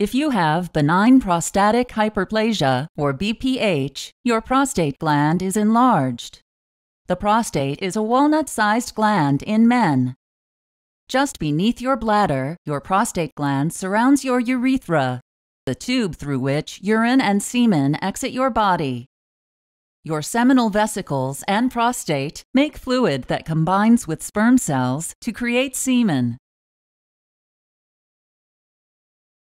If you have benign prostatic hyperplasia, or BPH, your prostate gland is enlarged. The prostate is a walnut-sized gland in men. Just beneath your bladder, your prostate gland surrounds your urethra, the tube through which urine and semen exit your body. Your seminal vesicles and prostate make fluid that combines with sperm cells to create semen.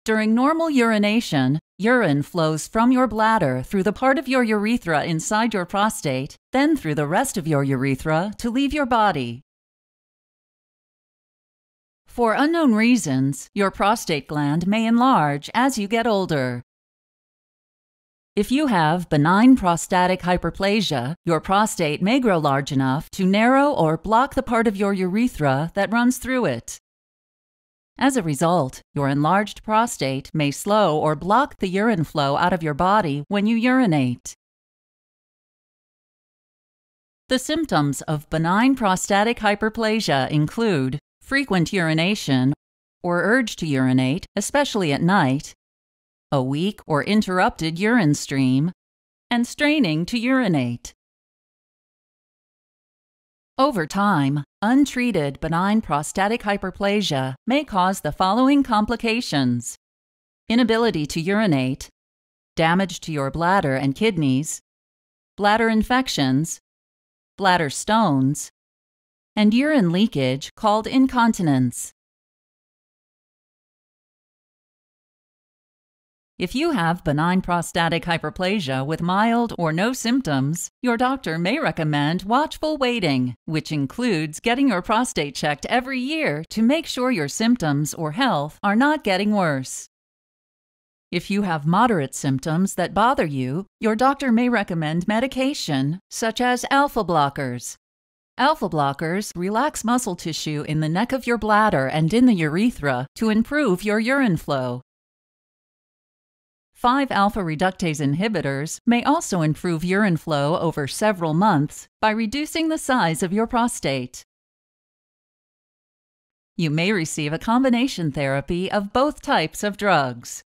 During normal urination, urine flows from your bladder through the part of your urethra inside your prostate, then through the rest of your urethra to leave your body. For unknown reasons, your prostate gland may enlarge as you get older. If you have benign prostatic hyperplasia, your prostate may grow large enough to narrow or block the part of your urethra that runs through it. As a result, your enlarged prostate may slow or block the urine flow out of your body when you urinate. The symptoms of benign prostatic hyperplasia include frequent urination or urge to urinate, especially at night, a weak or interrupted urine stream, and straining to urinate. Over time, untreated benign prostatic hyperplasia may cause the following complications: inability to urinate, damage to your bladder and kidneys, bladder infections, bladder stones, and urine leakage called incontinence. If you have benign prostatic hyperplasia with mild or no symptoms, your doctor may recommend watchful waiting, which includes getting your prostate checked every year to make sure your symptoms or health are not getting worse. If you have moderate symptoms that bother you, your doctor may recommend medication, such as alpha blockers. Alpha blockers relax muscle tissue in the neck of your bladder and in the urethra to improve your urine flow. 5-alpha reductase inhibitors may also improve urine flow over several months by reducing the size of your prostate. You may receive a combination therapy of both types of drugs.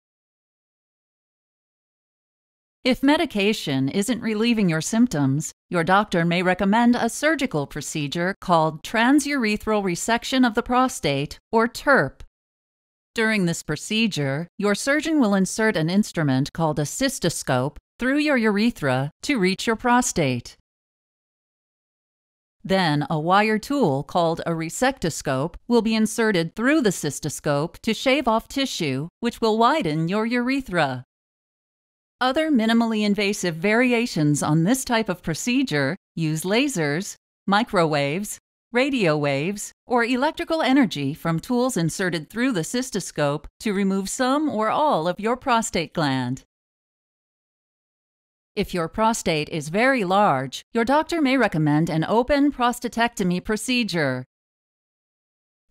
If medication isn't relieving your symptoms, your doctor may recommend a surgical procedure called transurethral resection of the prostate, or TURP. During this procedure, your surgeon will insert an instrument called a cystoscope through your urethra to reach your prostate. Then, a wire tool called a resectoscope will be inserted through the cystoscope to shave off tissue, which will widen your urethra. Other minimally invasive variations on this type of procedure use lasers, microwaves, radio waves, or electrical energy from tools inserted through the cystoscope to remove some or all of your prostate gland. If your prostate is very large, your doctor may recommend an open prostatectomy procedure.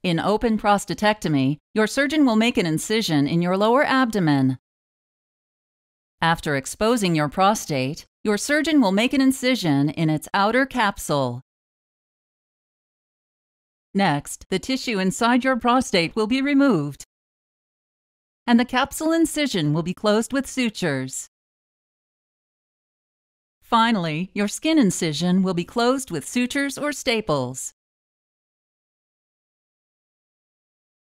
In open prostatectomy, your surgeon will make an incision in your lower abdomen. After exposing your prostate, your surgeon will make an incision in its outer capsule. Next, the tissue inside your prostate will be removed, and the capsule incision will be closed with sutures. Finally, your skin incision will be closed with sutures or staples.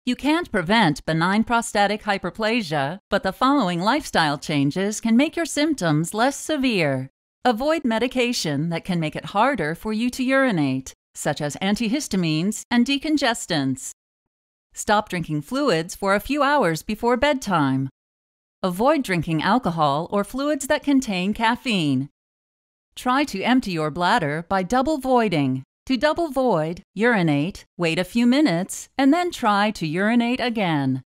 You can't prevent benign prostatic hyperplasia, but the following lifestyle changes can make your symptoms less severe. Avoid medication that can make it harder for you to urinate, such as antihistamines and decongestants. Stop drinking fluids for a few hours before bedtime. Avoid drinking alcohol or fluids that contain caffeine. Try to empty your bladder by double voiding. To double void, urinate, wait a few minutes, and then try to urinate again.